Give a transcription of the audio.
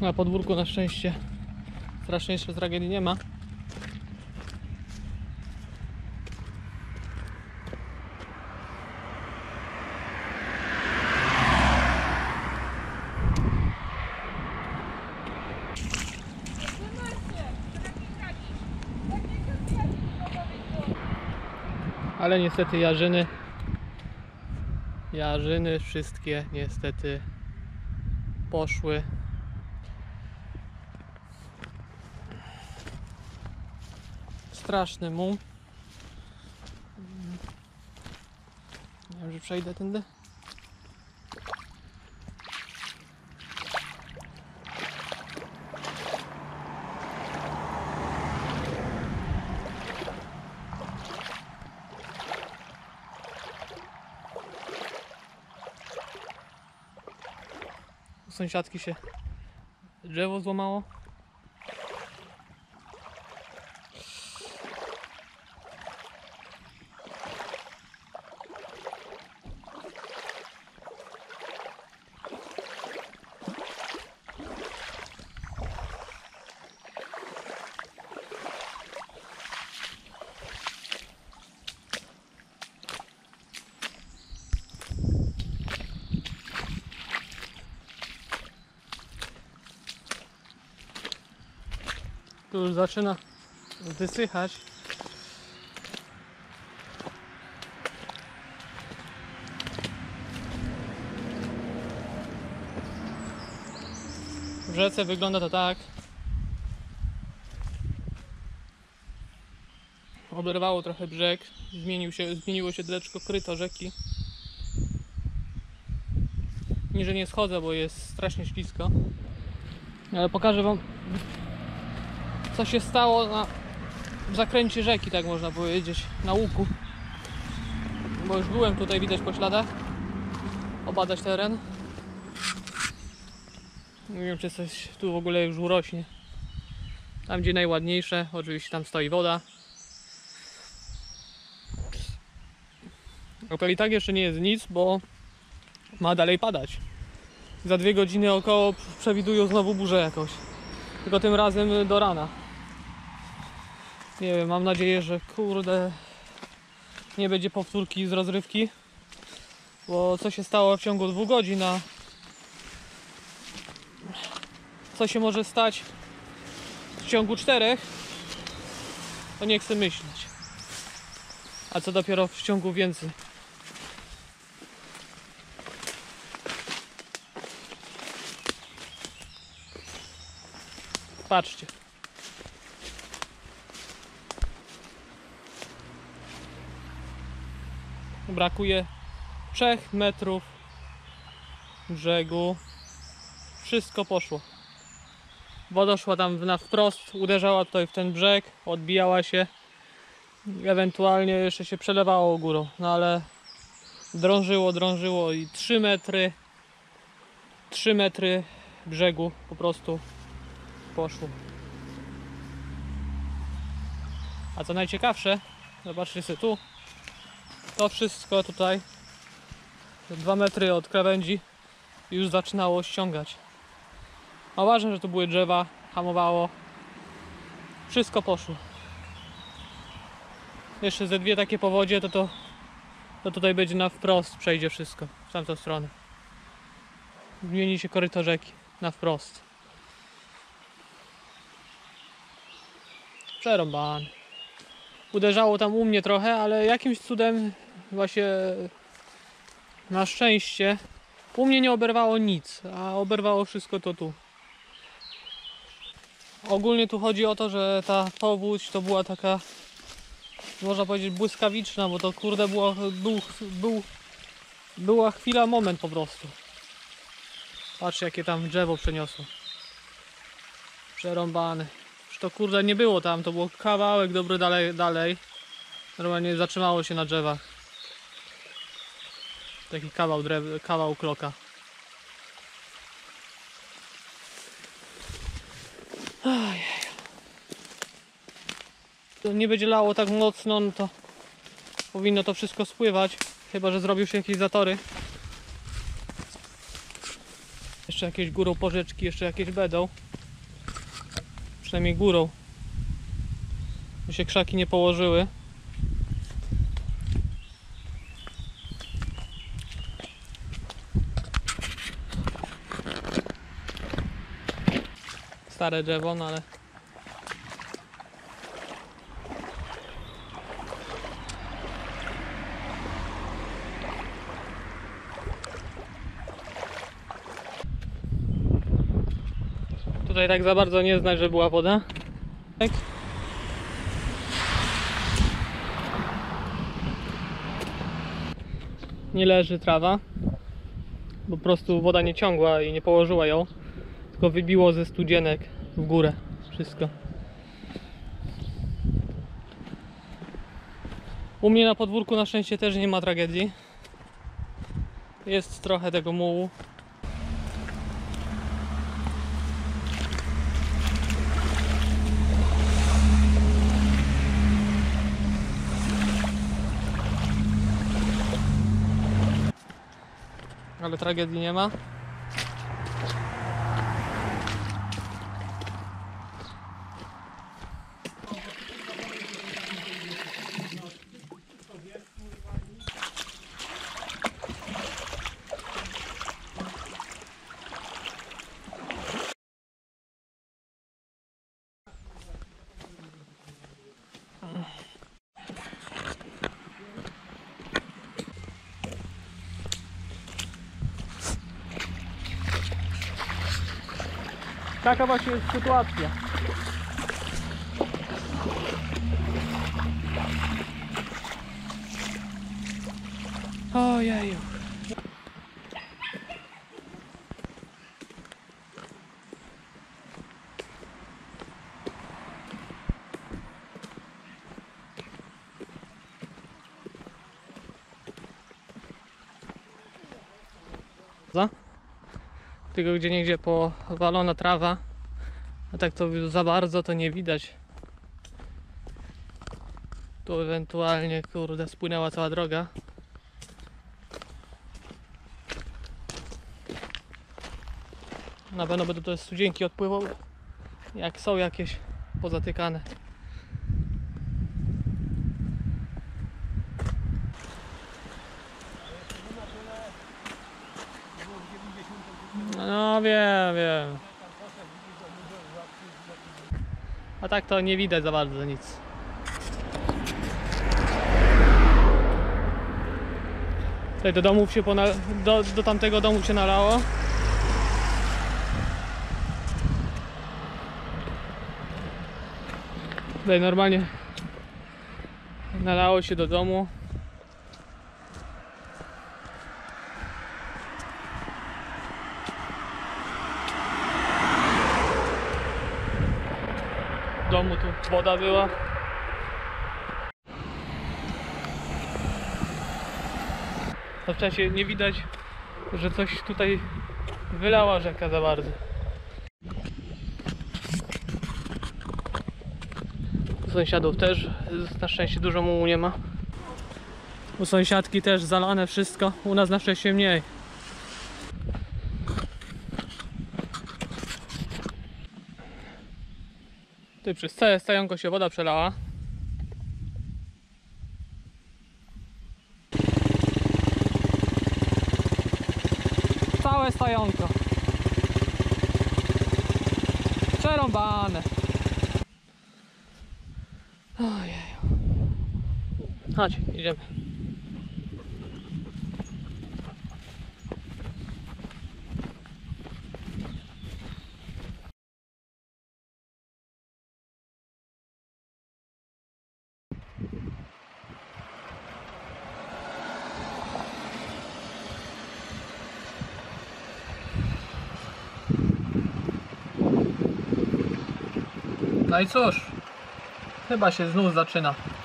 Na podwórku na szczęście straszniejszej tragedii nie ma. Ale niestety jarzyny wszystkie niestety poszły. Straszny muł. Nie wiem, że przejdę tędy. U sąsiadki się drzewo złamało. Tu już zaczyna wysychać. W rzece wygląda to tak. Oberwało trochę brzeg, zmieniło się troszeczkę kryto rzeki. Niżej nie schodzę, bo jest strasznie ślisko. Ale pokażę wam, co się stało na zakręcie rzeki, tak można powiedzieć, na łuku. Bo już byłem tutaj, widać po śladach, obadać teren. Nie wiem, czy coś tu w ogóle już urośnie. Tam, gdzie najładniejsze, oczywiście tam stoi woda. A to i tak jeszcze nie jest nic, bo ma dalej padać. Za 2 godziny około przewidują znowu burzę jakąś. Tylko tym razem do rana. Nie wiem, mam nadzieję, że kurde nie będzie powtórki z rozrywki. Bo co się stało w ciągu 2 godzin, a co się może stać w ciągu 4, to nie chcę myśleć. A co dopiero w ciągu więcej. Patrzcie. Brakuje 3 metrów brzegu. Wszystko poszło. Woda szła tam na wprost, uderzała tutaj w ten brzeg, odbijała się. Ewentualnie jeszcze się przelewało górą, no ale drążyło i 3 metry brzegu po prostu poszło. A co najciekawsze, zobaczcie sobie tu, to wszystko tutaj 2 metry od krawędzi już zaczynało ściągać. A ważne, że tu były drzewa, hamowało, wszystko poszło. Jeszcze ze 2 takie powodzie, to tutaj będzie na wprost, przejdzie wszystko w tamtą stronę. Zmieni się koryto rzeki na wprost. Przerąbane. Uderzało tam u mnie trochę, ale jakimś cudem właśnie na szczęście u mnie nie oberwało nic, a oberwało wszystko to tu. Ogólnie tu chodzi o to, że ta powódź to była taka, można powiedzieć, błyskawiczna, bo to kurde była chwila, moment po prostu. Patrz, jakie tam drzewo przeniosło. Przerąbane. To kurde nie było tam, to było kawałek dobry dalej. Normalnie zatrzymało się na drzewach. Taki kawał kloka. Ojej. To nie będzie lało tak mocno, no to powinno to wszystko spływać. Chyba że zrobił się jakieś zatory. Jeszcze jakieś górą porzeczki, jeszcze jakieś będą. Przynajmniej górą. By się krzaki nie położyły. Stare drzewo, no ale... Tutaj tak za bardzo nie znać, że była woda. Tak. Nie leży trawa, bo po prostu woda nie ciągła i nie położyła ją, tylko wybiło ze studzienek w górę wszystko. U mnie na podwórku na szczęście też nie ma tragedii. Jest trochę tego mułu. Ale tragedii nie ma. Taka właśnie jest sytuacja. Ojeju. Za? Tylko gdzie niegdzie powalona trawa, a tak to za bardzo to nie widać. Tu ewentualnie, kurde, spłynęła cała droga. Na pewno będą te studzienki odpływały, jak są jakieś pozatykane. No wiem, wiem. A tak to nie widać za bardzo nic. Tutaj do domów się do tamtego domu się nalało. Tutaj normalnie nalało się do domu. Domu tu woda była. Na szczęście nie widać, że coś tutaj wylała rzeka za bardzo. U sąsiadów też na szczęście dużo mułu nie ma. U sąsiadki też zalane wszystko, u nas na szczęście mniej. Tutaj przez całe stajanko się woda przelała. Całe stajanko. Przerąbane. Ojej. Chodź, idziemy. No i cóż, chyba się znów zaczyna.